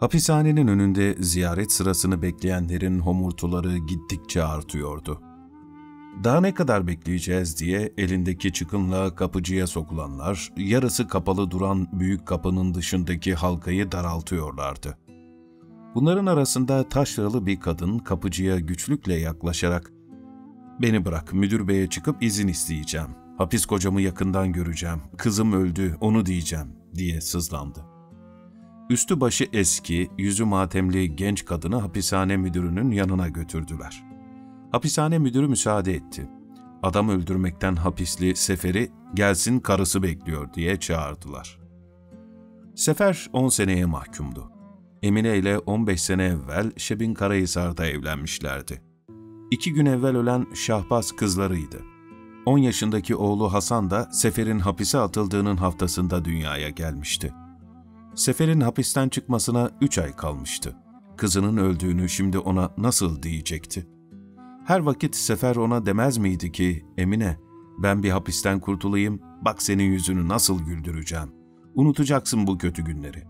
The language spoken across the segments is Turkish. Hapishanenin önünde ziyaret sırasını bekleyenlerin homurtuları gittikçe artıyordu. Daha ne kadar bekleyeceğiz diye elindeki çıkınla kapıcıya sokulanlar, yarısı kapalı duran büyük kapının dışındaki halkayı daraltıyorlardı. Bunların arasında taşralı bir kadın kapıcıya güçlükle yaklaşarak, ''Beni bırak, müdür beye çıkıp izin isteyeceğim. Hapis kocamı yakından göreceğim. Kızım öldü, onu diyeceğim.'' diye sızlandı. Üstü başı eski, yüzü matemli genç kadını hapishane müdürünün yanına götürdüler. Hapishane müdürü müsaade etti. Adam öldürmekten hapisli Sefer'i gelsin karısı bekliyor diye çağırdılar. Sefer 10 seneye mahkumdu. Emine ile 15 sene evvel Şebinkarahisar'da evlenmişlerdi. 2 gün evvel ölen Şahbaz kızlarıydı. 10 yaşındaki oğlu Hasan da Sefer'in hapise atıldığının haftasında dünyaya gelmişti. Sefer'in hapisten çıkmasına 3 ay kalmıştı. Kızının öldüğünü şimdi ona nasıl diyecekti? Her vakit Sefer ona demez miydi ki, Emine, ben bir hapisten kurtulayım, bak senin yüzünü nasıl güldüreceğim. Unutacaksın bu kötü günleri.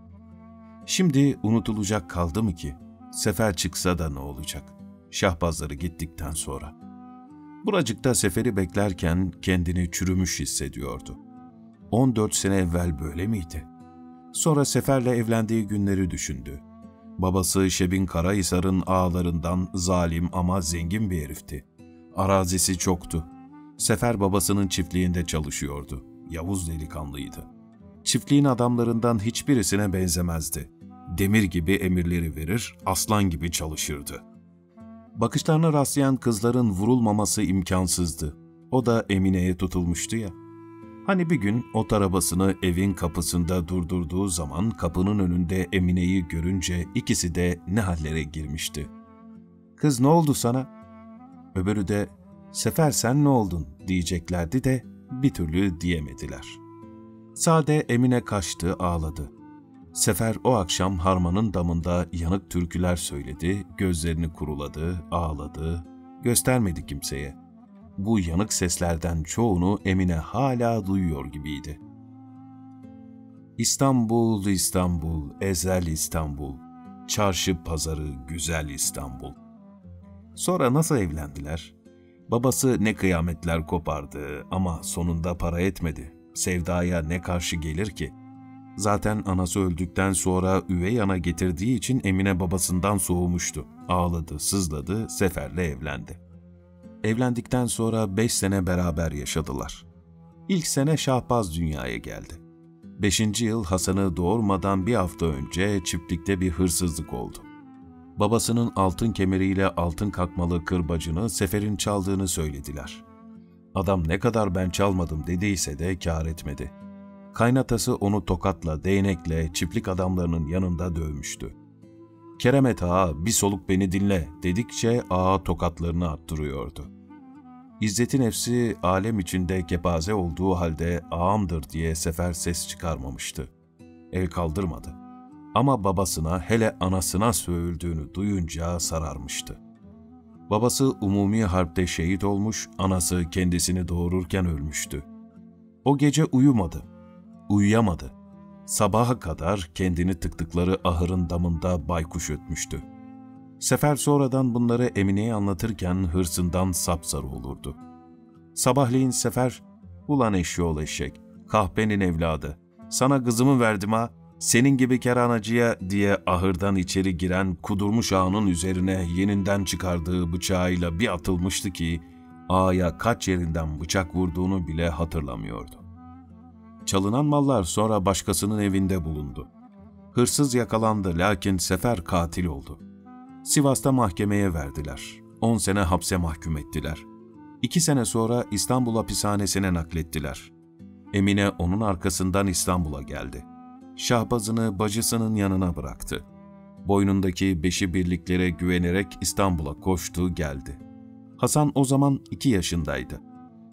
Şimdi unutulacak kaldı mı ki? Sefer çıksa da ne olacak? Şahbazları gittikten sonra. Buracıkta Sefer'i beklerken kendini çürümüş hissediyordu. 14 sene evvel böyle miydi? Sonra Sefer'le evlendiği günleri düşündü. Babası Şebinkarahisar'ın ağalarından zalim ama zengin bir herifti. Arazisi çoktu. Sefer babasının çiftliğinde çalışıyordu. Yavuz delikanlıydı. Çiftliğin adamlarından hiçbirisine benzemezdi. Demir gibi emirleri verir, aslan gibi çalışırdı. Bakışlarına rastlayan kızların vurulmaması imkansızdı. O da Emine'ye tutulmuştu ya. Hani bir gün ot arabasını evin kapısında durdurduğu zaman kapının önünde Emine'yi görünce ikisi de ne hallere girmişti. ''Kız ne oldu sana?'' Öbürü de ''Sefer sen ne oldun?'' diyeceklerdi de bir türlü diyemediler. Sade Emine kaçtı, ağladı. Sefer o akşam harmanın damında yanık türküler söyledi, gözlerini kuruladı, ağladı, göstermedi kimseye. Bu yanık seslerden çoğunu Emine hala duyuyor gibiydi. İstanbul, İstanbul, ezel İstanbul, çarşı pazarı güzel İstanbul. Sonra nasıl evlendiler? Babası ne kıyametler kopardı ama sonunda para etmedi. Sevdaya ne karşı gelir ki? Zaten anası öldükten sonra üvey ana getirdiği için Emine babasından soğumuştu. Ağladı, sızladı, Sefer'le evlendi. Evlendikten sonra 5 sene beraber yaşadılar. İlk sene Şahbaz dünyaya geldi. 5. yıl Hasan'ı doğurmadan bir hafta önce çiftlikte bir hırsızlık oldu. Babasının altın kemeriyle altın kakmalı kırbacını Sefer'in çaldığını söylediler. Adam ne kadar ben çalmadım dediyse de kâr etmedi. Kaynatası onu tokatla, değnekle çiftlik adamlarının yanında dövmüştü. Keremet ağa bir soluk beni dinle dedikçe ağa tokatlarını attırıyordu. İzzeti nefsi alem içinde kepaze olduğu halde ağamdır diye Sefer ses çıkarmamıştı. El kaldırmadı. Ama babasına hele anasına sövüldüğünü duyunca sararmıştı. Babası umumi harpte şehit olmuş, anası kendisini doğururken ölmüştü. O gece uyumadı, uyuyamadı. Sabaha kadar kendini tıktıkları ahırın damında baykuş ötmüştü. Sefer sonradan bunları Emine'ye anlatırken hırsından sapsarı olurdu. Sabahleyin Sefer, ''Ulan eşşoğlu eşek, kahpenin evladı, sana kızımı verdim ha, senin gibi kerhanacıya'' diye ahırdan içeri giren kudurmuş ağanın üzerine yeninden çıkardığı bıçağıyla bir atılmıştı ki, ağaya kaç yerinden bıçak vurduğunu bile hatırlamıyordu. Çalınan mallar sonra başkasının evinde bulundu. Hırsız yakalandı lakin Sefer katil oldu. Sivas'ta mahkemeye verdiler. 10 sene hapse mahkum ettiler. 2 sene sonra İstanbul hapishanesine naklettiler. Emine onun arkasından İstanbul'a geldi. Şahbazını bacısının yanına bıraktı. Boynundaki beşi birliklere güvenerek İstanbul'a koştu, geldi. Hasan o zaman 2 yaşındaydı.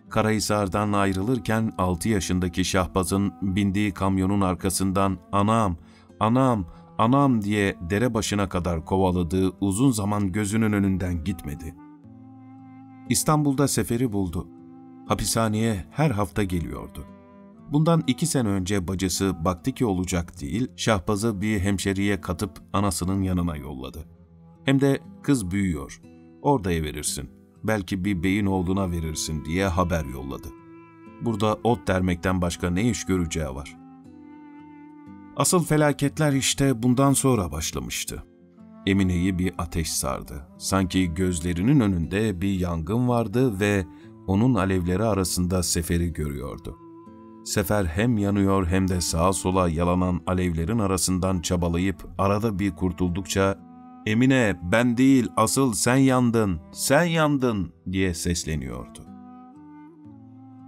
Karahisar'dan ayrılırken 6 yaşındaki Şahbaz'ın bindiği kamyonun arkasından ''Anam, anam, anam'' diye dere başına kadar kovaladığı uzun zaman gözünün önünden gitmedi. İstanbul'da Sefer'i buldu. Hapishaneye her hafta geliyordu. Bundan 2 sene önce bacısı baktı ki olacak değil, Şahbaz'ı bir hemşeriye katıp anasının yanına yolladı. Hem de kız büyüyor, orada verirsin, belki bir beyin oğluna verirsin diye haber yolladı. Burada ot dermekten başka ne iş göreceği var? Asıl felaketler işte bundan sonra başlamıştı. Emine'yi bir ateş sardı. Sanki gözlerinin önünde bir yangın vardı ve onun alevleri arasında Sefer'i görüyordu. Sefer hem yanıyor hem de sağa sola yalanan alevlerin arasından çabalayıp arada bir kurtuldukça "Emine, ben değil, asıl sen yandın, sen yandın" diye sesleniyordu.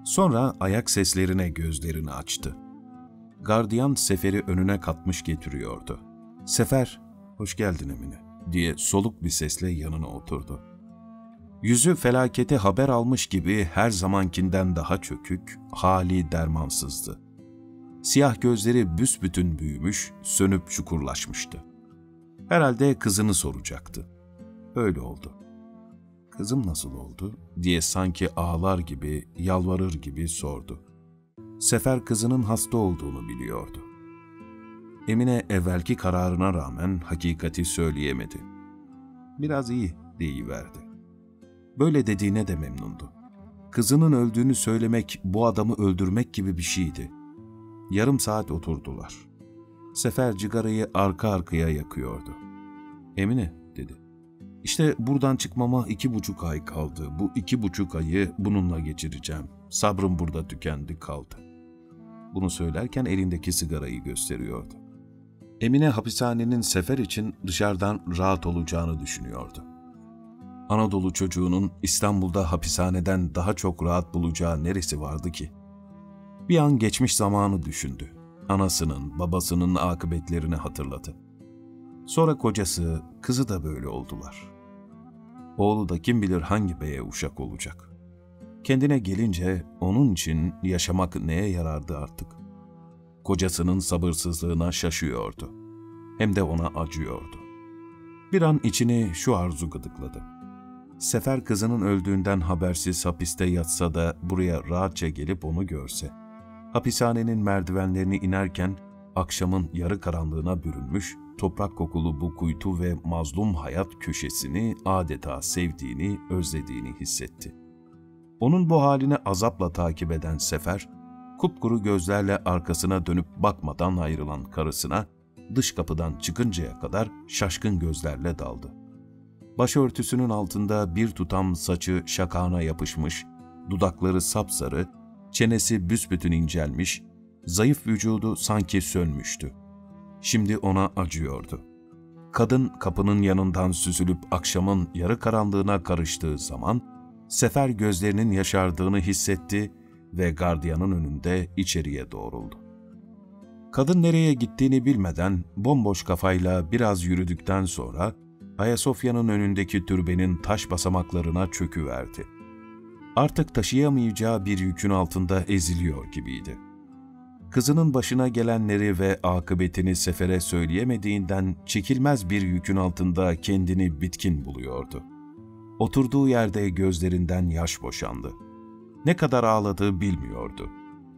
Sonra ayak seslerine gözlerini açtı. Gardiyan Sefer'i önüne katmış getiriyordu. Sefer, "Hoş geldin Emine" diye soluk bir sesle yanına oturdu. Yüzü felaketi haber almış gibi her zamankinden daha çökük, hali dermansızdı. Siyah gözleri büsbütün büyümüş, sönüp çukurlaşmıştı. Herhalde kızını soracaktı. Öyle oldu. "Kızım nasıl oldu?" diye sanki ağlar gibi, yalvarır gibi sordu. Sefer kızının hasta olduğunu biliyordu. Emine evvelki kararına rağmen hakikati söyleyemedi. "Biraz iyi" deyiverdi. Böyle dediğine de memnundu. Kızının öldüğünü söylemek bu adamı öldürmek gibi bir şeydi. Yarım saat oturdular. Sefer cigarayı arka arkaya yakıyordu. "Emine" dedi, "İşte buradan çıkmama 2,5 ay kaldı. Bu 2,5 ayı bununla geçireceğim. Sabrım burada tükendi kaldı." Bunu söylerken elindeki sigarayı gösteriyordu. Emine hapishanenin Sefer için dışarıdan rahat olacağını düşünüyordu. Anadolu çocuğunun İstanbul'da hapishaneden daha çok rahat bulacağı neresi vardı ki? Bir an geçmiş zamanı düşündü. Anasının, babasının akıbetlerini hatırladı. Sonra kocası, kızı da böyle oldular. Oğlu da kim bilir hangi beye uşak olacak. Kendine gelince onun için yaşamak neye yarardı artık? Kocasının sabırsızlığına şaşıyordu. Hem de ona acıyordu. Bir an içini şu arzu gıdıkladı. Sefer kızının öldüğünden habersiz hapiste yatsa da buraya rahatça gelip onu görse. Hapishanenin merdivenlerini inerken akşamın yarı karanlığına bürünmüş, toprak kokulu bu kuytu ve mazlum hayat köşesini adeta sevdiğini, özlediğini hissetti. Onun bu haline azapla takip eden Sefer, kupkuru gözlerle arkasına dönüp bakmadan ayrılan karısına, dış kapıdan çıkıncaya kadar şaşkın gözlerle daldı. Başörtüsünün altında bir tutam saçı şakağına yapışmış, dudakları sapsarı, çenesi büsbütün incelmiş, zayıf vücudu sanki sönmüştü. Şimdi ona acıyordu. Kadın kapının yanından süzülüp akşamın yarı karanlığına karıştığı zaman, Sefer gözlerinin yaşardığını hissetti ve gardiyanın önünde içeriye doğruldu. Kadın nereye gittiğini bilmeden bomboş kafayla biraz yürüdükten sonra Ayasofya'nın önündeki türbenin taş basamaklarına çöküverdi. Artık taşıyamayacağı bir yükün altında eziliyor gibiydi. Kızının başına gelenleri ve akıbetini Sefer'e söyleyemediğinden çekilmez bir yükün altında kendini bitkin buluyordu. Oturduğu yerde gözlerinden yaş boşandı. Ne kadar ağladığı bilmiyordu.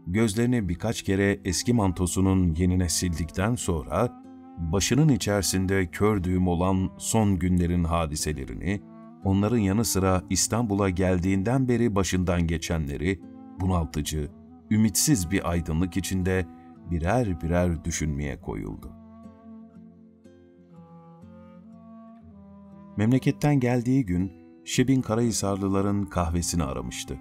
Gözlerini birkaç kere eski mantosunun yenine sildikten sonra başının içerisinde kör düğüm olan son günlerin hadiselerini, onların yanı sıra İstanbul'a geldiğinden beri başından geçenleri bunaltıcı, ümitsiz bir aydınlık içinde birer birer düşünmeye koyuldu. Memleketten geldiği gün Şebinkarahisarlıların kahvesini aramıştı.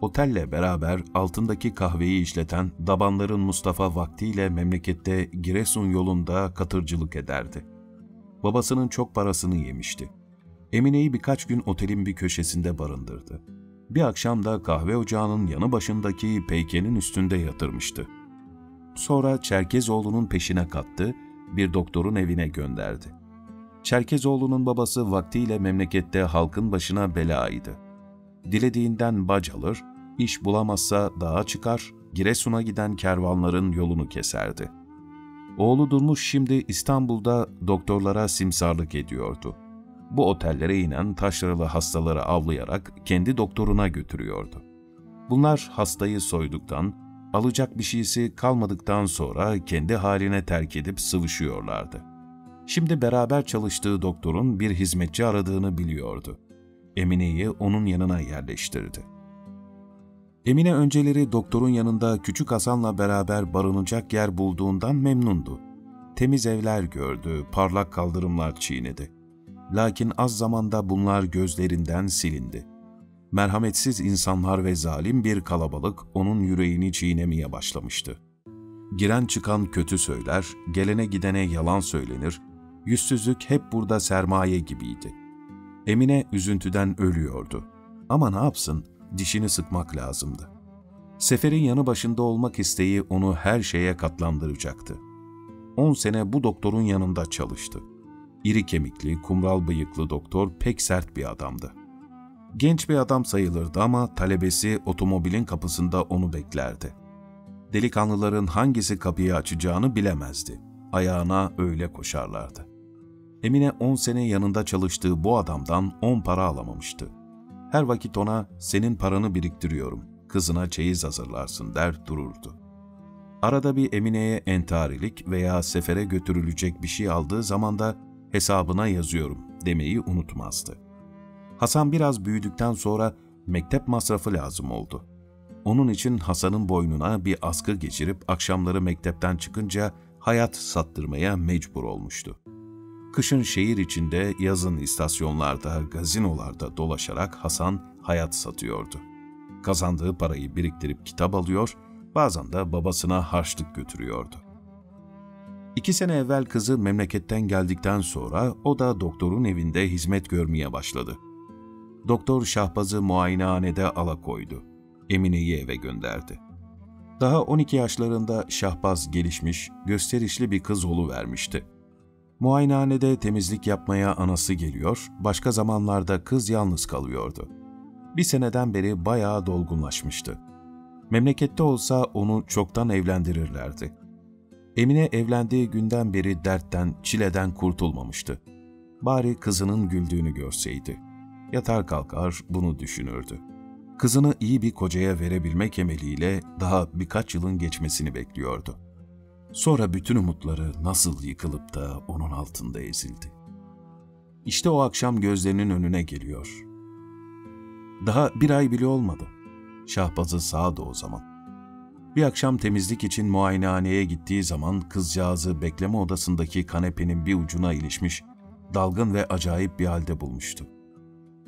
Otelle beraber altındaki kahveyi işleten Tabanların Mustafa vaktiyle memlekette Giresun yolunda katırcılık ederdi. Babasının çok parasını yemişti. Emine'yi birkaç gün otelin bir köşesinde barındırdı. Bir akşam da kahve ocağının yanı başındaki peykenin üstünde yatırmıştı. Sonra Çerkezoğlu'nun peşine kattı, bir doktorun evine gönderdi. Çerkezoğlu'nun babası vaktiyle memlekette halkın başına belaydı. Dilediğinden bac alır, iş bulamazsa dağa çıkar, Giresun'a giden kervanların yolunu keserdi. Oğlu durmuş şimdi İstanbul'da doktorlara simsarlık ediyordu. Bu otellere inen taşralı hastaları avlayarak kendi doktoruna götürüyordu. Bunlar hastayı soyduktan, alacak bir şeysi kalmadıktan sonra kendi haline terk edip sıvışıyorlardı. Şimdi beraber çalıştığı doktorun bir hizmetçi aradığını biliyordu. Emine'yi onun yanına yerleştirdi. Emine önceleri doktorun yanında küçük Hasan'la beraber barınacak yer bulduğundan memnundu. Temiz evler gördü, parlak kaldırımlar çiğnedi. Lakin az zamanda bunlar gözlerinden silindi. Merhametsiz insanlar ve zalim bir kalabalık onun yüreğini çiğnemeye başlamıştı. Giren çıkan kötü söyler, gelene gidene yalan söylenir, yüzsüzlük hep burada sermaye gibiydi. Emine üzüntüden ölüyordu. Ama ne yapsın, dişini sıkmak lazımdı. Sefer'in yanı başında olmak isteği onu her şeye katlandıracaktı. 10 sene bu doktorun yanında çalıştı. İri kemikli, kumral bıyıklı doktor pek sert bir adamdı. Genç bir adam sayılırdı ama talebesi otomobilin kapısında onu beklerdi. Delikanlıların hangisi kapıyı açacağını bilemezdi. Ayağına öyle koşarlardı. Emine 10 sene yanında çalıştığı bu adamdan 10 para alamamıştı. Her vakit ona "Senin paranı biriktiriyorum, kızına çeyiz hazırlarsın" der dururdu. Arada bir Emine'ye entarilik veya sefere götürülecek bir şey aldığı zaman da "Hesabına yazıyorum" demeyi unutmazdı. Hasan biraz büyüdükten sonra mektep masrafı lazım oldu. Onun için Hasan'ın boynuna bir askı geçirip akşamları mektepten çıkınca hayat sattırmaya mecbur olmuştu. Kışın şehir içinde, yazın istasyonlarda, gazinolarda dolaşarak Hasan hayat satıyordu. Kazandığı parayı biriktirip kitap alıyor, bazen de babasına harçlık götürüyordu. 2 sene evvel kızı memleketten geldikten sonra o da doktorun evinde hizmet görmeye başladı. Doktor Şahbaz'ı muayenehanede alakoydu. Emine'yi eve gönderdi. Daha 12 yaşlarında Şahbaz gelişmiş, gösterişli bir kız oluvermişti. Muayenehanede temizlik yapmaya anası geliyor, başka zamanlarda kız yalnız kalıyordu. Bir seneden beri bayağı dolgunlaşmıştı. Memlekette olsa onu çoktan evlendirirlerdi. Emine evlendiği günden beri dertten, çileden kurtulmamıştı. Bari kızının güldüğünü görseydi. Yatar kalkar bunu düşünürdü. Kızını iyi bir kocaya verebilmek emeliyle daha birkaç yılın geçmesini bekliyordu. Sonra bütün umutları nasıl yıkılıp da onun altında ezildi. İşte o akşam gözlerinin önüne geliyor. Daha bir ay bile olmadı. Şahbaz'ı sağdı o zaman. Bir akşam temizlik için muayenehaneye gittiği zaman kızcağızı bekleme odasındaki kanepenin bir ucuna ilişmiş, dalgın ve acayip bir halde bulmuştu.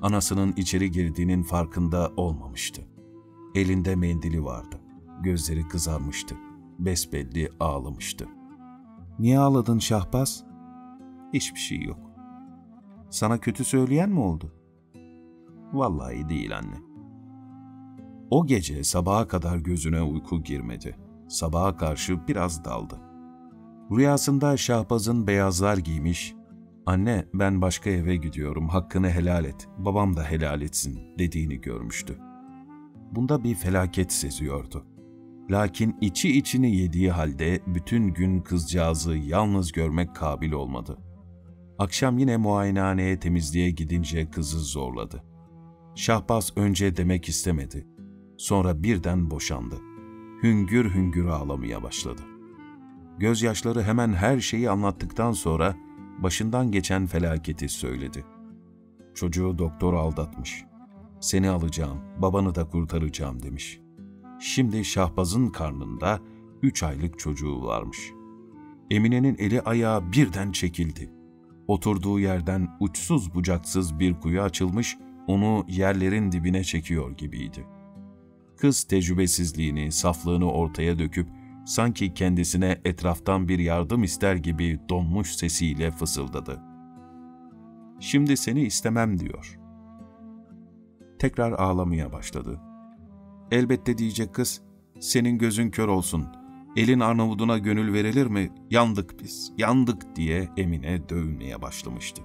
Anasının içeri girdiğinin farkında olmamıştı. Elinde mendili vardı. Gözleri kızarmıştı. Besbelli ağlamıştı. "Niye ağladın Şahbaz?" "Hiçbir şey yok." "Sana kötü söyleyen mi oldu?" "Vallahi değil anne." O gece sabaha kadar gözüne uyku girmedi. Sabaha karşı biraz daldı. Rüyasında Şahbaz'ın beyazlar giymiş, "Anne, ben başka eve gidiyorum, hakkını helal et, babam da helal etsin" dediğini görmüştü. Bunda bir felaket seziyordu. Lakin içi içini yediği halde bütün gün kızcağızı yalnız görmek kabil olmadı. Akşam yine muayenehaneye temizliğe gidince kızı zorladı. Şahbaz önce demek istemedi. Sonra birden boşandı. Hüngür hüngür ağlamaya başladı. Gözyaşları hemen her şeyi anlattıktan sonra başından geçen felaketi söyledi. "Çocuğu doktor aldatmış. Seni alacağım, babanı da kurtaracağım" demiş. Şimdi Şahbaz'ın karnında 3 aylık çocuğu varmış. Emine'nin eli ayağı birden çekildi. Oturduğu yerden uçsuz bucaksız bir kuyu açılmış, onu yerlerin dibine çekiyor gibiydi. Kız tecrübesizliğini, saflığını ortaya döküp sanki kendisine etraftan bir yardım ister gibi donmuş sesiyle fısıldadı. "Şimdi seni istemem" diyor. Tekrar ağlamaya başladı. "Elbette" diyecek kız. "Senin gözün kör olsun. Elin Arnavuduna gönül verilir mi? Yandık biz, yandık" diye Emine dövmeye başlamıştı.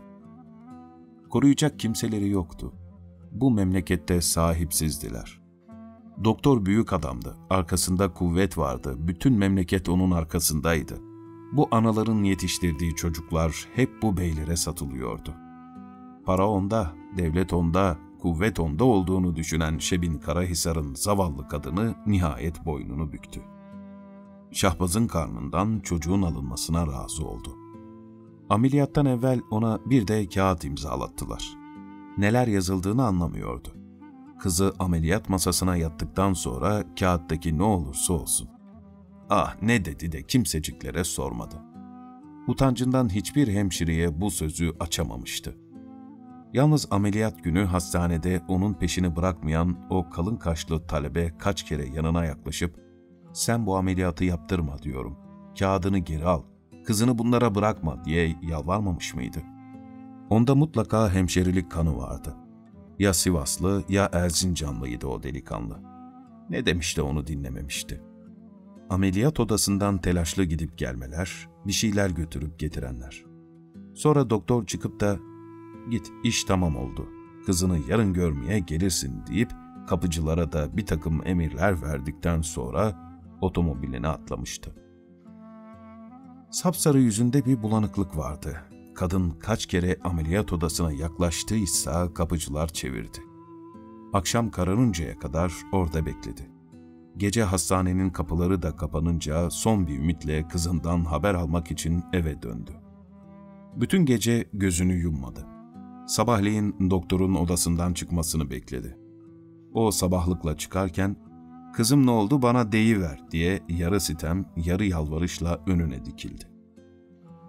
Koruyacak kimseleri yoktu. Bu memlekette sahipsizdiler. Doktor büyük adamdı. Arkasında kuvvet vardı. Bütün memleket onun arkasındaydı. Bu anaların yetiştirdiği çocuklar hep bu beylere satılıyordu. Para onda, devlet onda, kuvvet onda olduğunu düşünen Şebinkarahisar'ın zavallı kadını nihayet boynunu büktü. Şahbaz'ın karnından çocuğun alınmasına razı oldu. Ameliyattan evvel ona bir de kağıt imzalattılar. Neler yazıldığını anlamıyordu. Kızı ameliyat masasına yattıktan sonra kağıttaki ne olursa olsun, "Ah ne dedi" de kimseciklere sormadı. Utancından hiçbir hemşireye bu sözü açamamıştı. Yalnız ameliyat günü hastanede onun peşini bırakmayan o kalın kaşlı talebe kaç kere yanına yaklaşıp, "Sen bu ameliyatı yaptırma diyorum, kağıdını geri al, kızını bunlara bırakma" diye yalvarmamış mıydı? Onda mutlaka hemşerilik kanı vardı. Ya Sivaslı ya Erzincanlıydı o delikanlı. Ne demiş de onu dinlememişti. Ameliyat odasından telaşlı gidip gelmeler, bir şeyler götürüp getirenler. Sonra doktor çıkıp da "Git, iş tamam oldu, kızını yarın görmeye gelirsin" deyip kapıcılara da bir takım emirler verdikten sonra otomobiline atlamıştı. Sapsarı yüzünde bir bulanıklık vardı. Kadın kaç kere ameliyat odasına yaklaştıysa kapıcılar çevirdi. Akşam kararıncaya kadar orada bekledi. Gece hastanenin kapıları da kapanınca son bir ümitle kızından haber almak için eve döndü. Bütün gece gözünü yummadı. Sabahleyin doktorun odasından çıkmasını bekledi. O sabahlıkla çıkarken "Kızım ne oldu bana deyiver" diye yarı sitem, yarı yalvarışla önüne dikildi.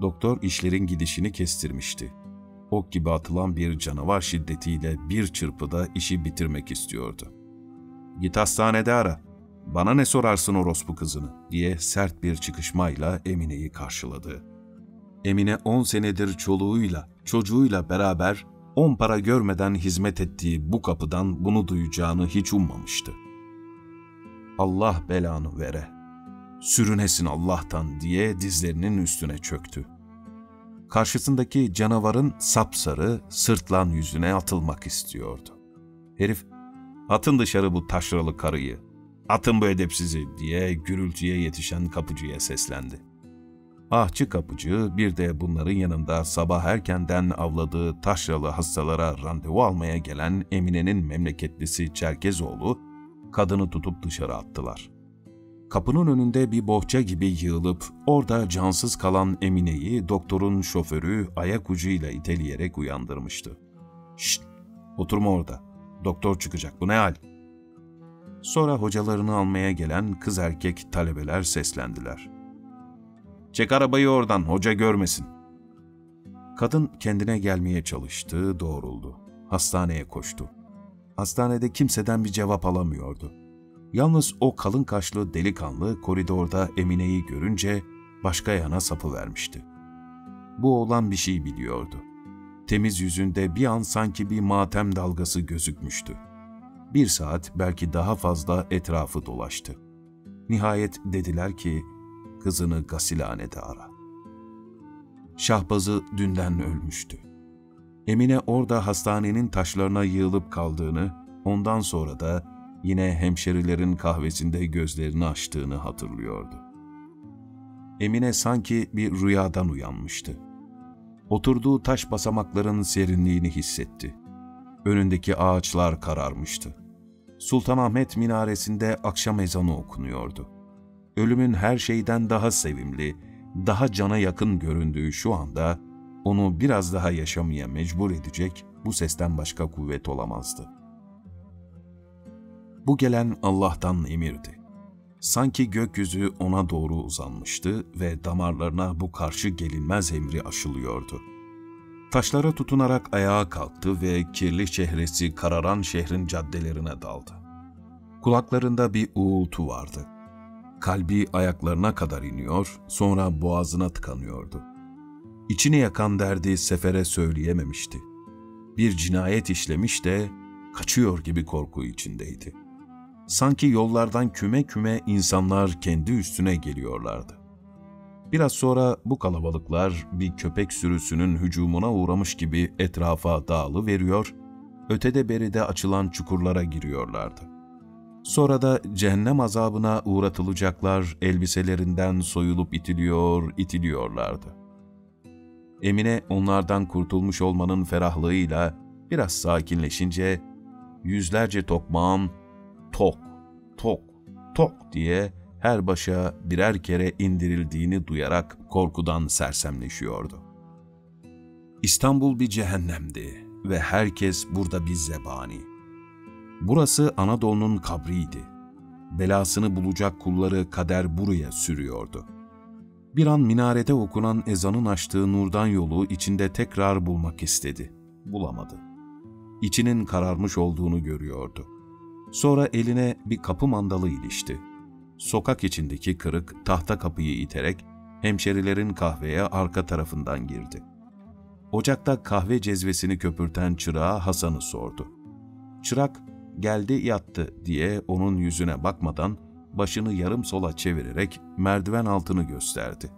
Doktor işlerin gidişini kestirmişti. Ok gibi atılan bir canavar şiddetiyle bir çırpıda işi bitirmek istiyordu. "Git hastanede ara, bana ne sorarsın orospu kızını" diye sert bir çıkışmayla Emine'yi karşıladı. Emine 10 senedir çoluğuyla, çocuğuyla beraber 10 para görmeden hizmet ettiği bu kapıdan bunu duyacağını hiç ummamıştı. "Allah belanı vere, sürünesin Allah'tan" diye dizlerinin üstüne çöktü. Karşısındaki canavarın sapsarı, sırtlan yüzüne atılmak istiyordu. Herif "Atın dışarı bu taşralı karıyı, atın bu edepsizi" diye gürültüye yetişen kapıcıya seslendi. Ahçı kapıcı bir de bunların yanında sabah erkenden avladığı taşralı hastalara randevu almaya gelen Emine'nin memleketlisi Çerkezoğlu, kadını tutup dışarı attılar. Kapının önünde bir bohça gibi yığılıp orada cansız kalan Emine'yi doktorun şoförü ayak ucuyla iteleyerek uyandırmıştı. "Şşt! Oturma orada. Doktor çıkacak. Bu ne hal?" Sonra hocalarını almaya gelen kız erkek talebeler seslendiler. "Çek arabayı oradan, hoca görmesin." Kadın kendine gelmeye çalıştı, doğruldu. Hastaneye koştu. Hastanede kimseden bir cevap alamıyordu. Yalnız o kalın kaşlı delikanlı koridorda Emine'yi görünce başka yana sapıvermişti. Bu oğlan bir şey biliyordu. Temiz yüzünde bir an sanki bir matem dalgası gözükmüştü. Bir saat belki daha fazla etrafı dolaştı. Nihayet dediler ki "Kızını gasilhanede ara." Şahbaz'ı dünden ölmüştü. Emine orada hastanenin taşlarına yığılıp kaldığını, ondan sonra da yine hemşerilerin kahvesinde gözlerini açtığını hatırlıyordu. Emine sanki bir rüyadan uyanmıştı. Oturduğu taş basamakların serinliğini hissetti. Önündeki ağaçlar kararmıştı. Sultanahmet minaresinde akşam ezanı okunuyordu. Ölümün her şeyden daha sevimli, daha cana yakın göründüğü şu anda onu biraz daha yaşamaya mecbur edecek bu sesten başka kuvvet olamazdı. Bu gelen Allah'tan emirdi. Sanki gökyüzü ona doğru uzanmıştı ve damarlarına bu karşı gelinmez emri aşılıyordu. Taşlara tutunarak ayağa kalktı ve kirli çehresi kararan şehrin caddelerine daldı. Kulaklarında bir uğultu vardı. Kalbi ayaklarına kadar iniyor, sonra boğazına tıkanıyordu. İçini yakan derdi Sefer'e söyleyememişti. Bir cinayet işlemiş de kaçıyor gibi korku içindeydi. Sanki yollardan küme küme insanlar kendi üstüne geliyorlardı. Biraz sonra bu kalabalıklar bir köpek sürüsünün hücumuna uğramış gibi etrafa dağılıveriyor, ötede beride açılan çukurlara giriyorlardı. Sonra da cehennem azabına uğratılacaklar, elbiselerinden soyulup itiliyorlardı. Emine onlardan kurtulmuş olmanın ferahlığıyla biraz sakinleşince yüzlerce tokmağım tok, tok, tok diye her başa birer kere indirildiğini duyarak korkudan sersemleşiyordu. İstanbul bir cehennemdi ve herkes burada bir zebani. Burası Anadolu'nun kabriydi. Belasını bulacak kulları kader buraya sürüyordu. Bir an minarede okunan ezanın açtığı nurdan yolu içinde tekrar bulmak istedi. Bulamadı. İçinin kararmış olduğunu görüyordu. Sonra eline bir kapı mandalı ilişti. Sokak içindeki kırık tahta kapıyı iterek hemşerilerin kahveye arka tarafından girdi. Ocakta kahve cezvesini köpürten çırağa Hasan'ı sordu. Çırak, "Geldi yattı" diye onun yüzüne bakmadan başını yarım sola çevirerek merdiven altını gösterdi.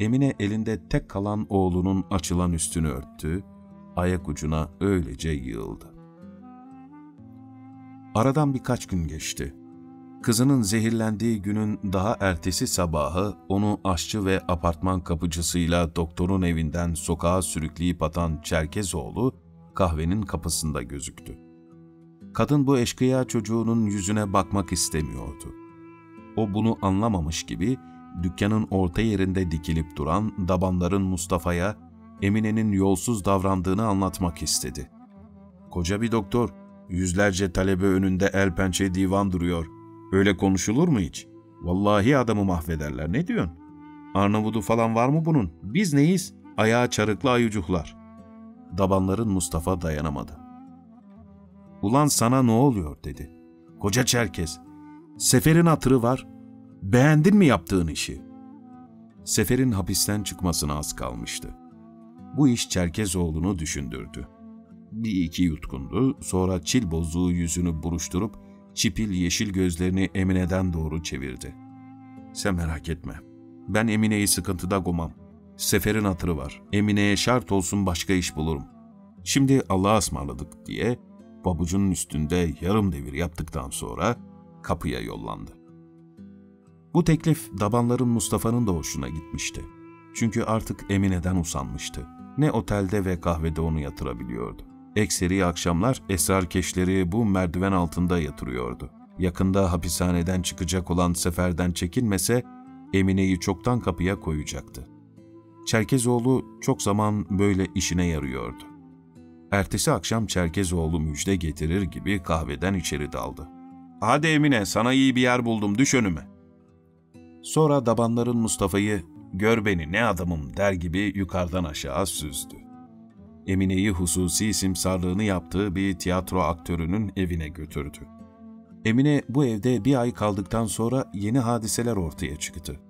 Emine elinde tek kalan oğlunun açılan üstünü örttü, ayak ucuna öylece yığıldı. Aradan birkaç gün geçti. Kızının zehirlendiği günün daha ertesi sabahı onu aşçı ve apartman kapıcısıyla doktorun evinden sokağa sürükleyip atan Çerkezoğlu kahvenin kapısında gözüktü. Kadın bu eşkıya çocuğunun yüzüne bakmak istemiyordu. O bunu anlamamış gibi dükkanın orta yerinde dikilip duran Tabanların Mustafa'ya Emine'nin yolsuz davrandığını anlatmak istedi. "Koca bir doktor, yüzlerce talebe önünde el pençe divan duruyor. Öyle konuşulur mu hiç? Vallahi adamı mahvederler, ne diyorsun? Arnavudu falan var mı bunun? Biz neyiz? Ayağı çarıklı ayucuklar." Tabanların Mustafa dayanamadı. "Ulan sana ne oluyor?" dedi. "Koca Çerkez, Sefer'in hatırı var. Beğendin mi yaptığın işi?" Sefer'in hapisten çıkmasına az kalmıştı. Bu iş Çerkezoğlu'nu düşündürdü. Bir iki yutkundu, sonra çil bozuğu yüzünü buruşturup çipil yeşil gözlerini Emine'den doğru çevirdi. "Sen merak etme. Ben Emine'yi sıkıntıda koymam. Sefer'in hatırı var. Emine'ye şart olsun başka iş bulurum. Şimdi Allah'a ısmarladık" diye pabucunun üstünde yarım devir yaptıktan sonra kapıya yollandı. Bu teklif Tabanların Mustafa'nın da hoşuna gitmişti. Çünkü artık Emine'den usanmıştı. Ne otelde ve kahvede onu yatırabiliyordu. Ekseri akşamlar esrarkeşleri bu merdiven altında yatırıyordu. Yakında hapishaneden çıkacak olan Sefer'den çekinmese Emine'yi çoktan kapıya koyacaktı. Çerkezoğlu çok zaman böyle işine yarıyordu. Ertesi akşam Çerkezoğlu müjde getirir gibi kahveden içeri daldı. "Hadi Emine, sana iyi bir yer buldum, düş önüme." Sonra Tabanların Mustafa'yı "Gör beni ne adamım" der gibi yukarıdan aşağı süzdü. Emine'yi hususi simsarlığını yaptığı bir tiyatro aktörünün evine götürdü. Emine bu evde bir ay kaldıktan sonra yeni hadiseler ortaya çıktı.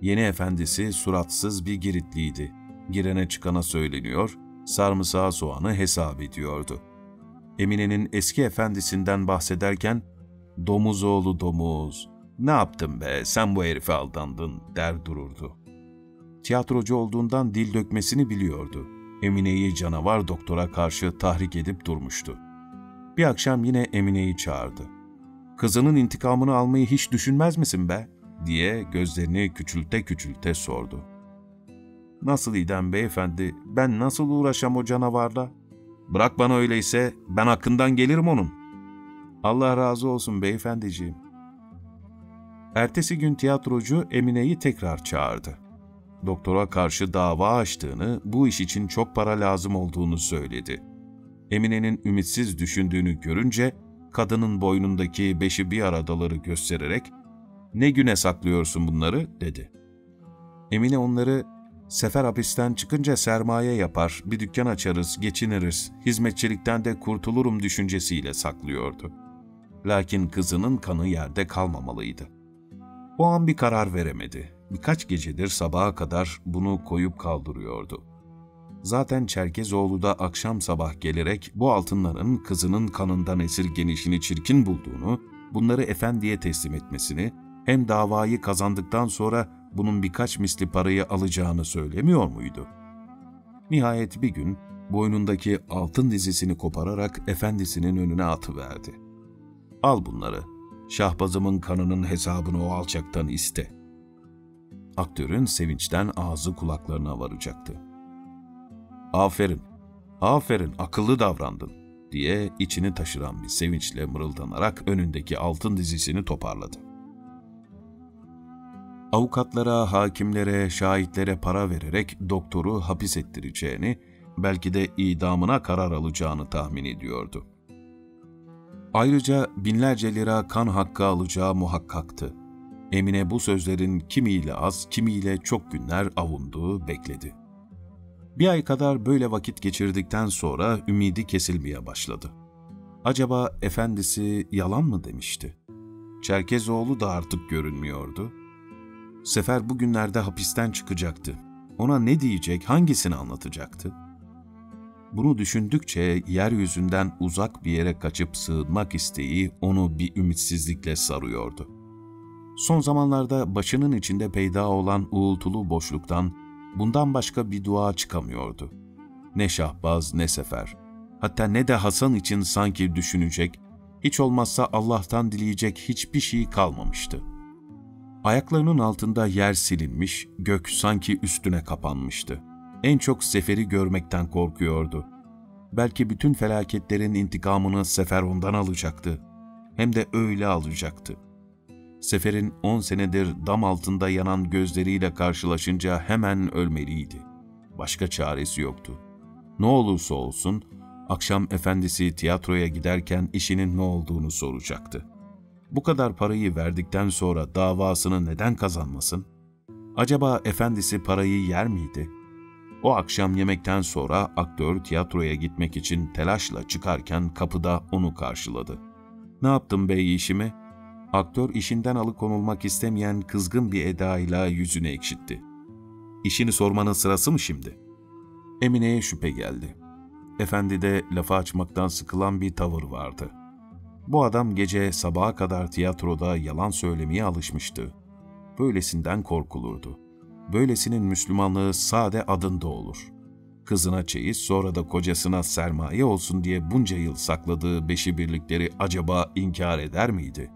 Yeni efendisi suratsız bir Giritliydi. Girene çıkana söyleniyor, sarımsağı soğanı hesap ediyordu. Emine'nin eski efendisinden bahsederken "Domuz oğlu domuz, ne yaptın be sen bu herife aldandın" der dururdu. Tiyatrocu olduğundan dil dökmesini biliyordu. Emine'yi canavar doktora karşı tahrik edip durmuştu. Bir akşam yine Emine'yi çağırdı. "Kızının intikamını almayı hiç düşünmez misin be?" diye gözlerini küçülte küçülte sordu. "Nasıl İdem beyefendi, ben nasıl uğraşam o canavarla?" "Bırak bana öyleyse, ben hakkından gelirim onun." "Allah razı olsun beyefendiciğim." Ertesi gün tiyatrocu Emine'yi tekrar çağırdı. Doktora karşı dava açtığını, bu iş için çok para lazım olduğunu söyledi. Emine'nin ümitsiz düşündüğünü görünce kadının boynundaki beşi bir aradaları göstererek "Ne güne saklıyorsun bunları?" dedi. Emine onları "Sefer hapisten çıkınca sermaye yapar, bir dükkan açarız, geçiniriz, hizmetçilikten de kurtulurum" düşüncesiyle saklıyordu. Lakin kızının kanı yerde kalmamalıydı. O an bir karar veremedi. Birkaç gecedir sabaha kadar bunu koyup kaldırıyordu. Zaten Çerkezoğlu da akşam sabah gelerek bu altınların kızının kanından esirgenişini çirkin bulduğunu, bunları efendiye teslim etmesini, hem davayı kazandıktan sonra bunun birkaç misli parayı alacağını söylemiyor muydu? Nihayet bir gün boynundaki altın dizisini kopararak efendisinin önüne atıverdi. "Al bunları, Şahbazımın kanının hesabını o alçaktan iste." Aktörün sevinçten ağzı kulaklarına varacaktı. "Aferin, aferin, akıllı davrandın. diye içini taşıran bir sevinçle mırıldanarak önündeki altın dizisini toparladı. Avukatlara, hakimlere, şahitlere para vererek doktoru hapis ettireceğini, belki de idamına karar alacağını tahmin ediyordu. Ayrıca binlerce lira kan hakkı alacağı muhakkaktı. Emine bu sözlerin kimiyle az, kimiyle çok günler avunduğu bekledi. Bir ay kadar böyle vakit geçirdikten sonra ümidi kesilmeye başladı. Acaba efendisi yalan mı demişti? Çerkezoğlu da artık görünmüyordu. Sefer bugünlerde hapisten çıkacaktı. Ona ne diyecek, hangisini anlatacaktı? Bunu düşündükçe yeryüzünden uzak bir yere kaçıp sığınmak isteği onu bir ümitsizlikle sarıyordu. Son zamanlarda başının içinde peyda olan uğultulu boşluktan bundan başka bir dua çıkamıyordu. Ne Şahbaz ne Sefer, hatta ne de Hasan için sanki düşünecek, hiç olmazsa Allah'tan dileyecek hiçbir şey kalmamıştı. Ayaklarının altında yer silinmiş, gök sanki üstüne kapanmıştı. En çok Sefer'i görmekten korkuyordu. Belki bütün felaketlerin intikamını Sefer ondan alacaktı. Hem de öyle alacaktı. Sefer'in 10 senedir dam altında yanan gözleriyle karşılaşınca hemen ölmeliydi. Başka çaresi yoktu. Ne olursa olsun, akşam efendisi tiyatroya giderken işinin ne olduğunu soracaktı. Bu kadar parayı verdikten sonra davasını neden kazanmasın? Acaba efendisi parayı yer miydi? O akşam yemekten sonra aktör tiyatroya gitmek için telaşla çıkarken kapıda onu karşıladı. "Ne yaptın bey işimi?" Aktör işinden alıkonulmak istemeyen kızgın bir edayla yüzünü ekşitti. "İşini sormanın sırası mı şimdi?" Emine'ye şüphe geldi. Efendide lafı açmaktan sıkılan bir tavır vardı. Bu adam gece sabaha kadar tiyatroda yalan söylemeye alışmıştı. Böylesinden korkulurdu. Böylesinin Müslümanlığı sade adında olur. Kızına çeyiz, sonra da kocasına sermaye olsun diye bunca yıl sakladığı 5'i 1'likleri acaba inkar eder miydi?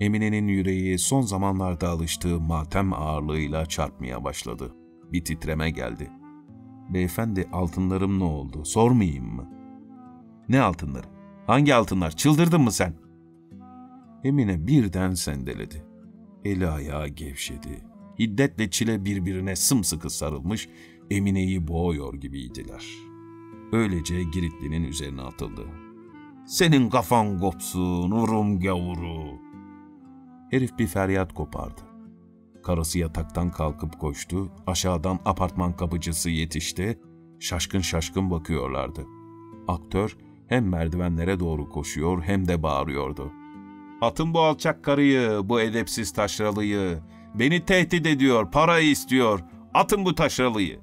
Emine'nin yüreği son zamanlarda alıştığı matem ağırlığıyla çarpmaya başladı. Bir titreme geldi. "Beyefendi, altınlarım ne oldu? Sormayayım mı?" "Ne altınları? Hangi altınlar? Çıldırdın mı sen?" Emine birden sendeledi. Eli ayağı gevşedi. Hiddetle çile birbirine sımsıkı sarılmış, Emine'yi boğuyor gibiydiler. Öylece Giritli'nin üzerine atıldı. "Senin kafan kopsun, urum gavuru!" Herif bir feryat kopardı. Karısı yataktan kalkıp koştu, aşağıdan apartman kapıcısı yetişti, şaşkın şaşkın bakıyorlardı. Aktör hem merdivenlere doğru koşuyor hem de bağırıyordu. "Atın bu alçak karıyı, bu edepsiz taşralıyı, beni tehdit ediyor, parayı istiyor, atın bu taşralıyı."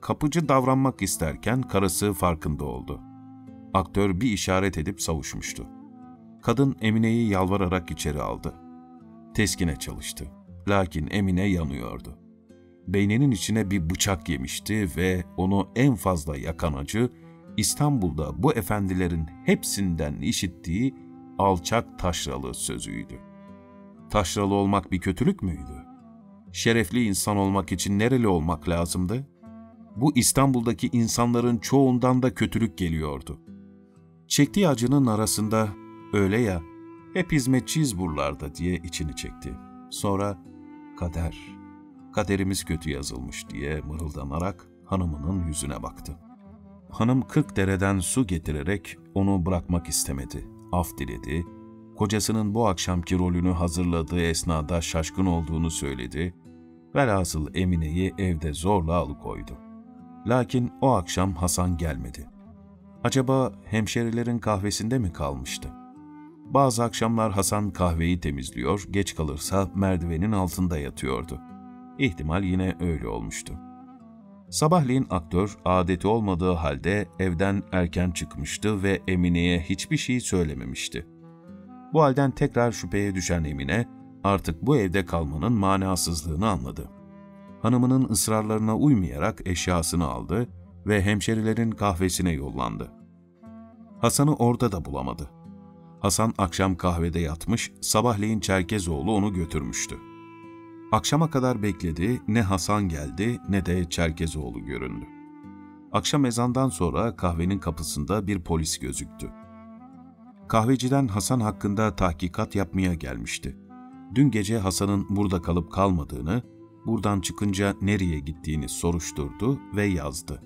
Kapıcı davranmak isterken karısı farkında oldu. Aktör bir işaret edip savuşmuştu. Kadın Emine'yi yalvararak içeri aldı. Teskine çalıştı. Lakin Emine yanıyordu. Beyninin içine bir bıçak yemişti ve onu en fazla yakan acı, İstanbul'da bu efendilerin hepsinden işittiği alçak taşralı sözüydü. Taşralı olmak bir kötülük müydü? Şerefli insan olmak için nereli olmak lazımdı? Bu İstanbul'daki insanların çoğundan da kötülük geliyordu. Çektiği acının arasında, "Öyle ya, hep hizmetçiyiz buralarda" diye içini çekti. Sonra kaderimiz kötü yazılmış diye mırıldanarak hanımının yüzüne baktı. Hanım 40 dereden su getirerek onu bırakmak istemedi. Af diledi, kocasının bu akşamki rolünü hazırladığı esnada şaşkın olduğunu söyledi. Velhasıl Emine'yi evde zorla alıkoydu. Lakin o akşam Hasan gelmedi. Acaba hemşerilerin kahvesinde mi kalmıştı? Bazı akşamlar Hasan kahveyi temizliyor, geç kalırsa merdivenin altında yatıyordu. İhtimal yine öyle olmuştu. Sabahleyin aktör adeti olmadığı halde evden erken çıkmıştı ve Emine'ye hiçbir şey söylememişti. Bu halden tekrar şüpheye düşen Emine artık bu evde kalmanın manasızlığını anladı. Hanımının ısrarlarına uymayarak eşyasını aldı ve hemşerilerin kahvesine yollandı. Hasan'ı orada da bulamadı. Hasan akşam kahvede yatmış, sabahleyin Çerkezoğlu onu götürmüştü. Akşama kadar bekledi, ne Hasan geldi ne de Çerkezoğlu göründü. Akşam ezandan sonra kahvenin kapısında bir polis gözüktü. Kahveciden Hasan hakkında tahkikat yapmaya gelmişti. Dün gece Hasan'ın burada kalıp kalmadığını, buradan çıkınca nereye gittiğini soruşturdu ve yazdı.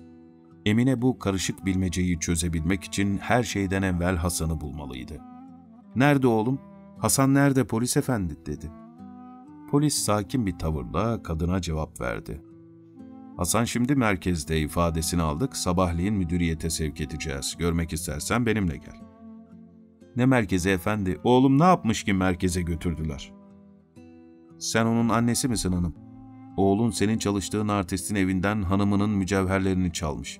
Emine bu karışık bilmeceyi çözebilmek için her şeyden evvel Hasan'ı bulmalıydı. "Nerede oğlum? Hasan nerede polis efendi?" dedi. Polis sakin bir tavırla kadına cevap verdi. "Hasan şimdi merkezde ifadesini aldık, sabahleyin müdüriyete sevk edeceğiz. Görmek istersen benimle gel." "Ne merkeze efendi? Oğlum ne yapmış ki merkeze götürdüler?" "Sen onun annesi misin hanım? Oğlun senin çalıştığın artistin evinden hanımının mücevherlerini çalmış.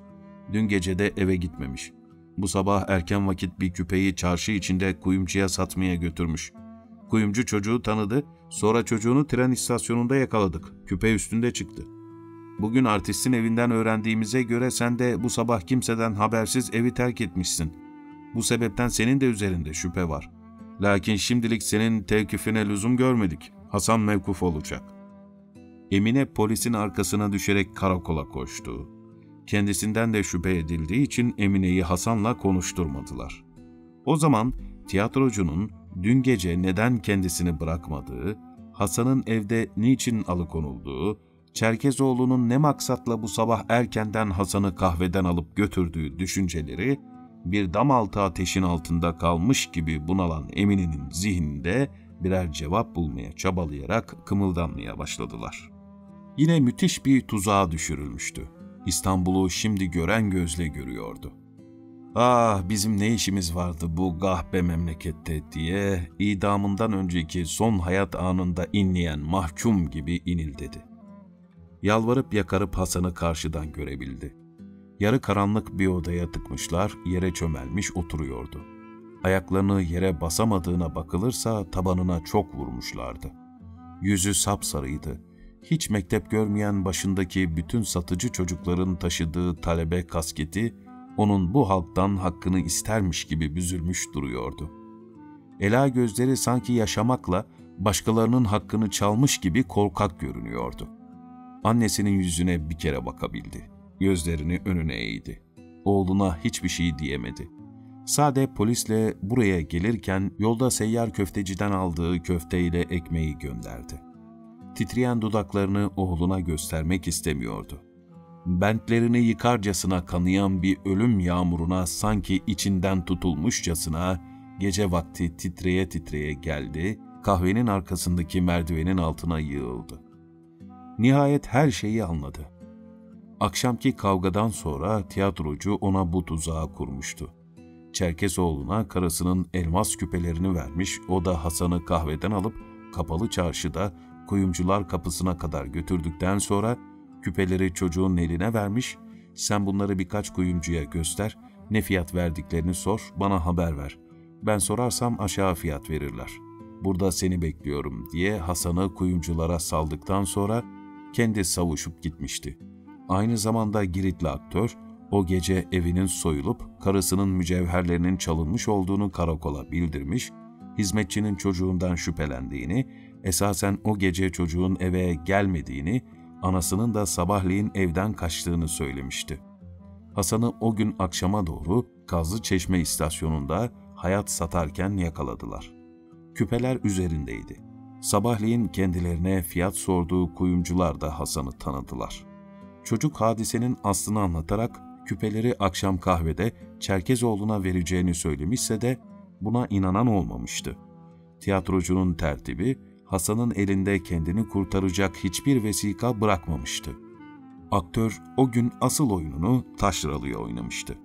Dün gece de eve gitmemiş. Bu sabah erken vakit bir küpeyi çarşı içinde kuyumcuya satmaya götürmüş. Kuyumcu çocuğu tanıdı, sonra çocuğunu tren istasyonunda yakaladık. Küpe üstünde çıktı. Bugün artistin evinden öğrendiğimize göre sen de bu sabah kimseden habersiz evi terk etmişsin. Bu sebepten senin de üzerinde şüphe var. Lakin şimdilik senin tevkifine lüzum görmedik. Hasan mevkuf olacak." Emine polisin arkasına düşerek karakola koştu. Kendisinden de şüphe edildiği için Emine'yi Hasan'la konuşturmadılar. O zaman tiyatrocunun dün gece neden kendisini bırakmadığı, Hasan'ın evde niçin alıkonulduğu, Çerkezoğlu'nun ne maksatla bu sabah erkenden Hasan'ı kahveden alıp götürdüğü düşünceleri, bir dam altı ateşin altında kalmış gibi bunalan Emine'nin zihninde birer cevap bulmaya çabalayarak kımıldanmaya başladılar. Yine müthiş bir tuzağa düşürülmüştü. İstanbul'u şimdi gören gözle görüyordu. "Ah, bizim ne işimiz vardı bu gahbe memlekette?" diye idamından önceki son hayat anında inleyen mahkum gibi inildedi. Yalvarıp yakarıp Hasan'ı karşıdan görebildi. Yarı karanlık bir odaya tıkmışlar, yere çömelmiş oturuyordu. Ayaklarını yere basamadığına bakılırsa tabanına çok vurmuşlardı. Yüzü sapsarıydı. Hiç mektep görmeyen başındaki bütün satıcı çocukların taşıdığı talebe kasketi, onun bu halktan hakkını istermiş gibi büzülmüş duruyordu. Ela gözleri sanki yaşamakla başkalarının hakkını çalmış gibi korkak görünüyordu. Annesinin yüzüne bir kere bakabildi. Gözlerini önüne eğdi. Oğluna hiçbir şey diyemedi. Sade polisle buraya gelirken yolda seyyar köfteciden aldığı köfteyle ekmeği gönderdi. Titreyen dudaklarını oğluna göstermek istemiyordu. Bentlerini yıkarcasına kanayan bir ölüm yağmuruna sanki içinden tutulmuşçasına gece vakti titreye titreye geldi, kahvenin arkasındaki merdivenin altına yığıldı. Nihayet her şeyi anladı. Akşamki kavgadan sonra tiyatrocu ona bu tuzağı kurmuştu. Çerkezoğlu'na karısının elmas küpelerini vermiş, o da Hasan'ı kahveden alıp kapalı çarşıda kuyumcular kapısına kadar götürdükten sonra küpeleri çocuğun eline vermiş, "Sen bunları birkaç kuyumcuya göster, ne fiyat verdiklerini sor, bana haber ver. Ben sorarsam aşağı fiyat verirler. Burada seni bekliyorum" diye Hasan'ı kuyumculara saldıktan sonra kendi savuşup gitmişti. Aynı zamanda Giritli aktör, o gece evinin soyulup karısının mücevherlerinin çalınmış olduğunu karakola bildirmiş, hizmetçinin çocuğundan şüphelendiğini, esasen o gece çocuğun eve gelmediğini, anasının da sabahleyin evden kaçtığını söylemişti. Hasan'ı o gün akşama doğru Kazlı Çeşme istasyonunda hayat satarken yakaladılar. Küpeler üzerindeydi. Sabahleyin kendilerine fiyat sorduğu kuyumcular da Hasan'ı tanıdılar. Çocuk hadisenin aslını anlatarak küpeleri akşam kahvede Çerkezoğlu'na vereceğini söylemişse de buna inanan olmamıştı. Tiyatrocunun tertibi, Hasan'ın elinde kendini kurtaracak hiçbir vesika bırakmamıştı. Aktör o gün asıl oyununu taşralıya oynamıştı.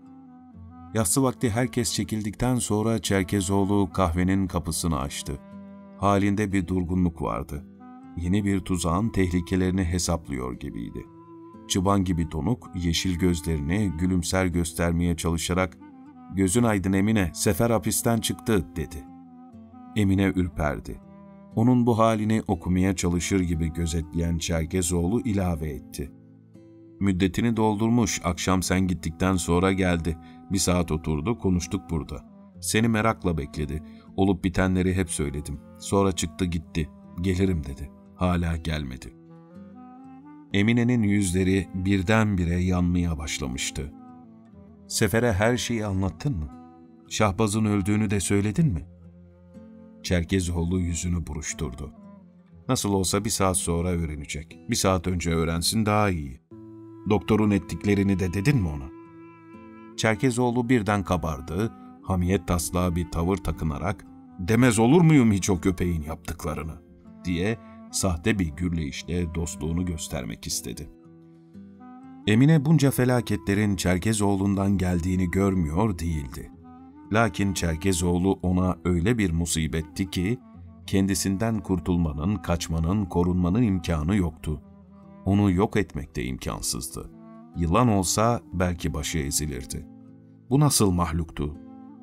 Yatsı vakti herkes çekildikten sonra Çerkezoğlu kahvenin kapısını açtı. Halinde bir durgunluk vardı. Yeni bir tuzağın tehlikelerini hesaplıyor gibiydi. Çıban gibi donuk, yeşil gözlerini gülümser göstermeye çalışarak "Gözün aydın Emine, Sefer hapisten çıktı" dedi. Emine ürperdi. Onun bu halini okumaya çalışır gibi gözetleyen Çerkezoğlu ilave etti. "Müddetini doldurmuş, akşam sen gittikten sonra geldi. Bir saat oturdu, konuştuk burada. Seni merakla bekledi. Olup bitenleri hep söyledim. Sonra çıktı gitti. Gelirim dedi. Hala gelmedi." Emine'nin yüzleri birdenbire yanmaya başlamıştı. Sefer'e her şeyi anlattın mı? Şahbaz'ın öldüğünü de söyledin mi? Çerkezoğlu yüzünü buruşturdu. Nasıl olsa bir saat sonra öğrenecek. Bir saat önce öğrensin daha iyi. Doktorun ettiklerini de dedin mi ona? Çerkezoğlu birden kabardı, hamiyet taslağı bir tavır takınarak "Demez olur muyum hiç o köpeğin yaptıklarını?" diye sahte bir gürleyişle dostluğunu göstermek istedi. Emine bunca felaketlerin Çerkezoğlu'ndan geldiğini görmüyor değildi. Lakin Çerkezoğlu ona öyle bir musibetti ki kendisinden kurtulmanın, kaçmanın, korunmanın imkanı yoktu. Onu yok etmek de imkansızdı. Yılan olsa belki başı ezilirdi. Bu nasıl mahluktu?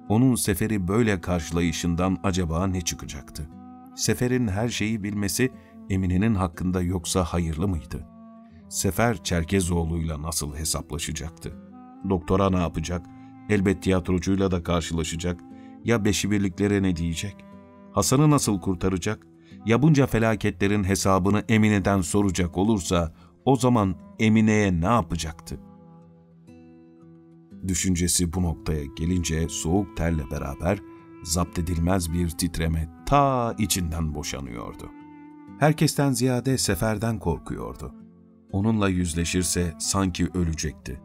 Onun Sefer'i böyle karşılayışından acaba ne çıkacaktı? Sefer'in her şeyi bilmesi Emine'nin hakkında yoksa hayırlı mıydı? Sefer Çerkezoğlu'yla nasıl hesaplaşacaktı? Doktora ne yapacak? Elbet tiyatrocuyla da karşılaşacak. Ya beşibirliklere ne diyecek? Hasan'ı nasıl kurtaracak? Ya bunca felaketlerin hesabını Emine'den soracak olursa o zaman Emine'ye ne yapacaktı? Düşüncesi bu noktaya gelince soğuk terle beraber zapt edilmez bir titreme ta içinden boşanıyordu. Herkesten ziyade Sefer'den korkuyordu. Onunla yüzleşirse sanki ölecekti.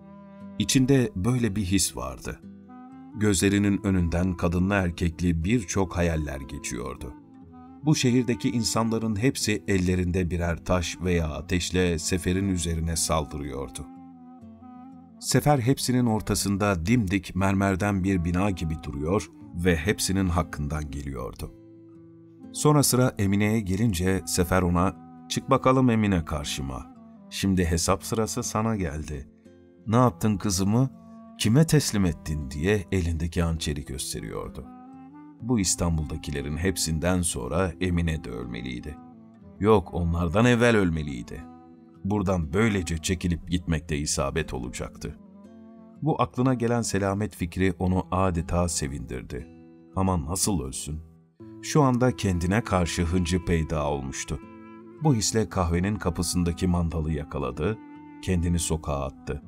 İçinde böyle bir his vardı. Gözlerinin önünden kadınlı erkekli birçok hayaller geçiyordu. Bu şehirdeki insanların hepsi ellerinde birer taş veya ateşle Sefer'in üzerine saldırıyordu. Sefer hepsinin ortasında dimdik mermerden bir bina gibi duruyor ve hepsinin hakkından geliyordu. Sonra sıra Emine'ye gelince Sefer ona "Çık bakalım Emine karşıma. Şimdi hesap sırası sana geldi. Ne yaptın kızımı, kime teslim ettin?" diye elindeki hançeri gösteriyordu. Bu İstanbul'dakilerin hepsinden sonra Emine de ölmeliydi. Yok, onlardan evvel ölmeliydi. Buradan böylece çekilip gitmekte isabet olacaktı. Bu aklına gelen selamet fikri onu adeta sevindirdi. Ama nasıl ölsün? Şu anda kendine karşı hıncı peyda olmuştu. Bu hisle kahvenin kapısındaki mandalı yakaladı, kendini sokağa attı.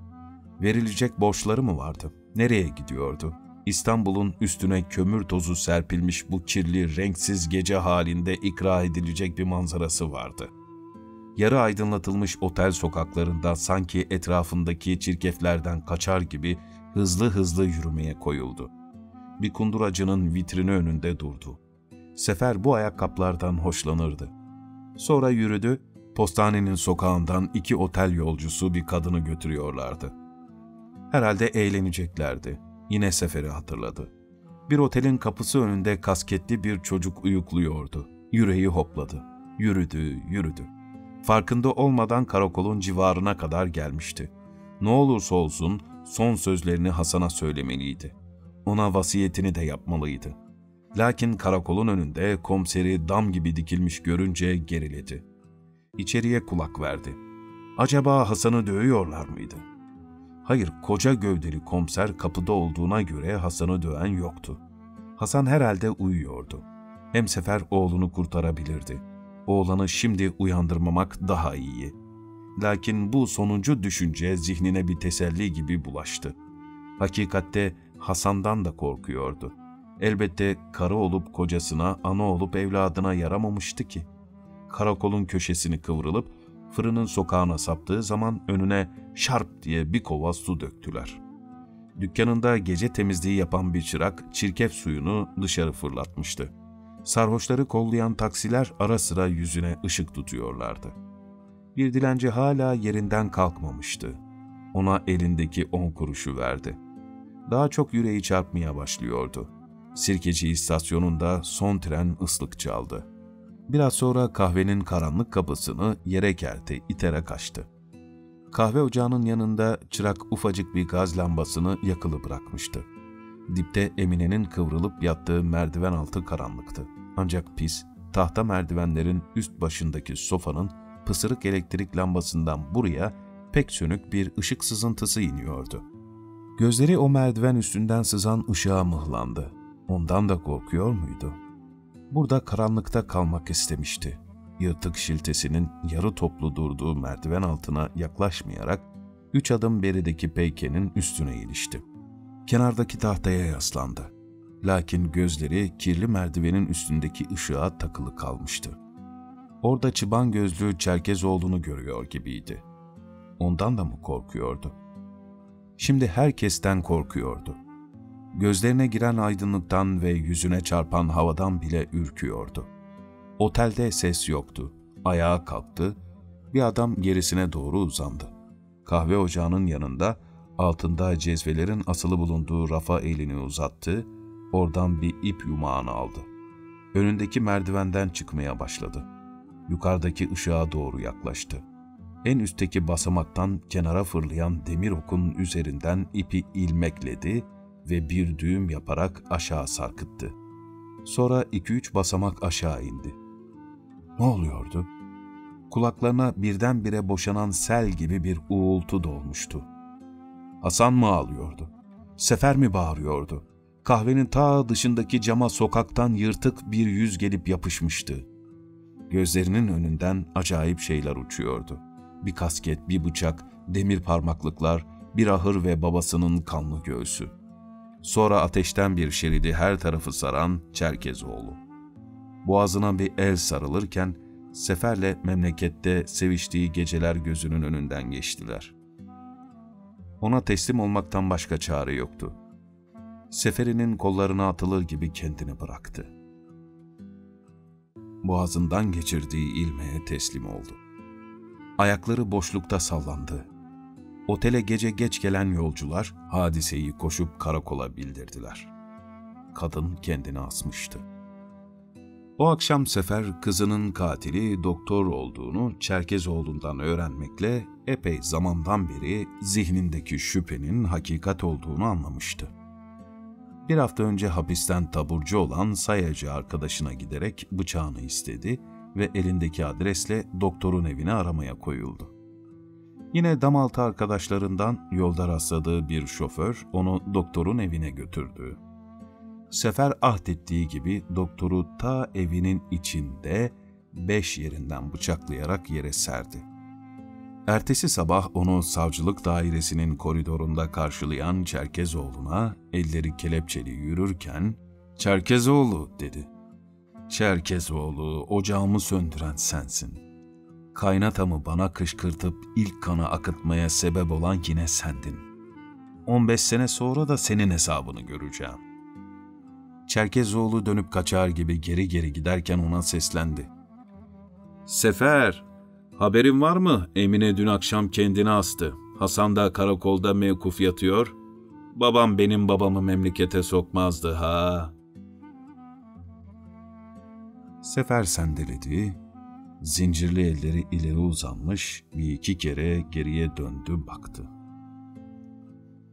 Verilecek borçları mı vardı? Nereye gidiyordu? İstanbul'un üstüne kömür tozu serpilmiş bu kirli, renksiz gece halinde ikra edilecek bir manzarası vardı. Yarı aydınlatılmış otel sokaklarında sanki etrafındaki çirkeflerden kaçar gibi hızlı hızlı yürümeye koyuldu. Bir kunduracının vitrini önünde durdu. Sefer bu ayakkabılardan hoşlanırdı. Sonra yürüdü, postanenin sokağından iki otel yolcusu bir kadını götürüyorlardı. Herhalde eğleneceklerdi. Yine Sefer'i hatırladı. Bir otelin kapısı önünde kasketli bir çocuk uyukluyordu. Yüreği hopladı. Yürüdü, yürüdü. Farkında olmadan karakolun civarına kadar gelmişti. Ne olursa olsun son sözlerini Hasan'a söylemeliydi. Ona vasiyetini de yapmalıydı. Lakin karakolun önünde komiseri dam gibi dikilmiş görünce geriledi. İçeriye kulak verdi. Acaba Hasan'ı dövüyorlar mıydı? Hayır, koca gövdeli komiser kapıda olduğuna göre Hasan'ı döven yoktu. Hasan herhalde uyuyordu. Hem Sefer oğlunu kurtarabilirdi. Oğlanı şimdi uyandırmamak daha iyi. Lakin bu sonuncu düşünce zihnine bir teselli gibi bulaştı. Hakikatte Hasan'dan da korkuyordu. Elbette karı olup kocasına, ana olup evladına yaramamıştı ki. Karakolun köşesini kıvrılıp fırının sokağına saptığı zaman önüne şarp diye bir kova su döktüler. Dükkanında gece temizliği yapan bir çırak çirkef suyunu dışarı fırlatmıştı. Sarhoşları kollayan taksiler ara sıra yüzüne ışık tutuyorlardı. Bir dilenci hala yerinden kalkmamıştı. Ona elindeki 10 kuruşu verdi. Daha çok yüreği çarpmaya başlıyordu. Sirkeci istasyonunda son tren ıslık çaldı. Biraz sonra kahvenin karanlık kapısını yere kerti iterek açtı. Kahve ocağının yanında çırak ufacık bir gaz lambasını yakılı bırakmıştı. Dipte Emine'nin kıvrılıp yattığı merdiven altı karanlıktı. Ancak pis, tahta merdivenlerin üst başındaki sofanın pısırık elektrik lambasından buraya pek sönük bir ışık sızıntısı iniyordu. Gözleri o merdiven üstünden sızan ışığa mıhlandı. Ondan da korkuyor muydu? Burada karanlıkta kalmak istemişti. yırtık şiltesinin yarı toplu durduğu merdiven altına yaklaşmayarak 3 adım berideki peykenin üstüne ilişti. Kenardaki tahtaya yaslandı. Lakin gözleri kirli merdivenin üstündeki ışığa takılı kalmıştı. Orada çıban gözlü Çerkezoğlu'nu görüyor gibiydi. Ondan da mı korkuyordu? Şimdi herkesten korkuyordu. Gözlerine giren aydınlıktan ve yüzüne çarpan havadan bile ürküyordu. Otelde ses yoktu. Ayağa kalktı. Bir adam gerisine doğru uzandı. Kahve ocağının yanında, altında cezvelerin asılı bulunduğu rafa elini uzattı. Oradan bir ip yumağını aldı. Önündeki merdivenden çıkmaya başladı. Yukarıdaki ışığa doğru yaklaştı. En üstteki basamaktan kenara fırlayan demir okun üzerinden ipi ilmekledi ve bir düğüm yaparak aşağı sarkıttı. Sonra 2-3 basamak aşağı indi. Ne oluyordu? Kulaklarına birdenbire boşanan sel gibi bir uğultu dolmuştu. Hasan mı ağlıyordu? Sefer mi bağırıyordu? Kahvenin ta dışındaki cama sokaktan yırtık bir yüz gelip yapışmıştı. Gözlerinin önünden acayip şeyler uçuyordu. Bir kasket, bir bıçak, demir parmaklıklar, bir ahır ve babasının kanlı göğsü. Sonra ateşten bir şeridi her tarafı saran Çerkezoğlu. Boğazına bir el sarılırken Sefer'le memlekette seviştiği geceler gözünün önünden geçtiler. Ona teslim olmaktan başka çare yoktu. Sefer'inin kollarına atılır gibi kendini bıraktı. Boğazından geçirdiği ilmeğe teslim oldu. Ayakları boşlukta sallandı. Otele gece geç gelen yolcular hadiseyi koşup karakola bildirdiler. Kadın kendini asmıştı. O akşam Sefer kızının katili doktor olduğunu Çerkezoğlu'ndan öğrenmekle epey zamandan beri zihnindeki şüphenin hakikat olduğunu anlamıştı. Bir hafta önce hapisten taburcu olan sayacı arkadaşına giderek bıçağını istedi ve elindeki adresle doktorun evini aramaya koyuldu. Yine damaltı arkadaşlarından yolda rastladığı bir şoför onu doktorun evine götürdü. Sefer ahdettiği gibi doktoru ta evinin içinde 5 yerinden bıçaklayarak yere serdi. Ertesi sabah onu savcılık dairesinin koridorunda karşılayan Çerkezoğlu'na elleri kelepçeli yürürken "Çerkezoğlu" dedi. "Çerkezoğlu, ocağımı söndüren sensin. Kaynatamı bana kışkırtıp ilk kanı akıtmaya sebep olan yine sendin. 15 sene sonra da senin hesabını göreceğim." Çerkezoğlu dönüp kaçar gibi geri giderken ona seslendi. "Sefer, haberin var mı? Emine dün akşam kendini astı. Hasan da karakolda mevkuf yatıyor. Babam benim babamı memlekete sokmazdı ha." Sefer sendeledi. Zincirli elleri ileri uzanmış, bir iki kere geriye döndü baktı.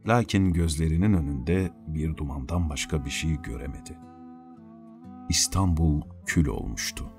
Lakin gözlerinin önünde bir dumandan başka bir şey göremedi. İstanbul kül olmuştu.